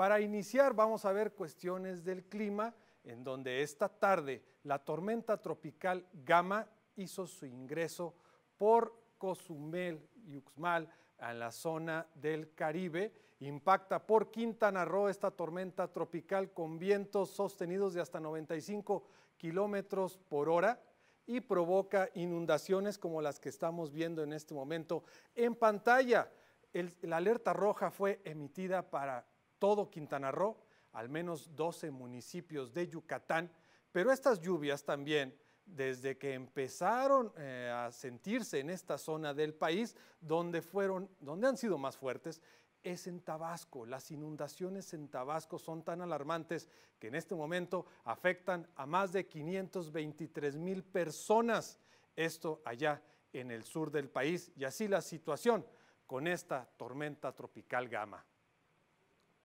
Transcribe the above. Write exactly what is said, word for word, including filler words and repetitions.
Para iniciar vamos a ver cuestiones del clima, en donde esta tarde la tormenta tropical Gamma hizo su ingreso por Cozumel y Uxmal a la zona del Caribe. Impacta por Quintana Roo esta tormenta tropical con vientos sostenidos de hasta noventa y cinco kilómetros por hora y provoca inundaciones como las que estamos viendo en este momento en pantalla. El, la alerta roja fue emitida para todo Quintana Roo, al menos doce municipios de Yucatán, pero estas lluvias también, desde que empezaron eh, a sentirse en esta zona del país, donde, fueron, donde han sido más fuertes, es en Tabasco. Las inundaciones en Tabasco son tan alarmantes que en este momento afectan a más de quinientas veintitrés mil personas, esto allá en el sur del país, y así la situación con esta tormenta tropical Gamma.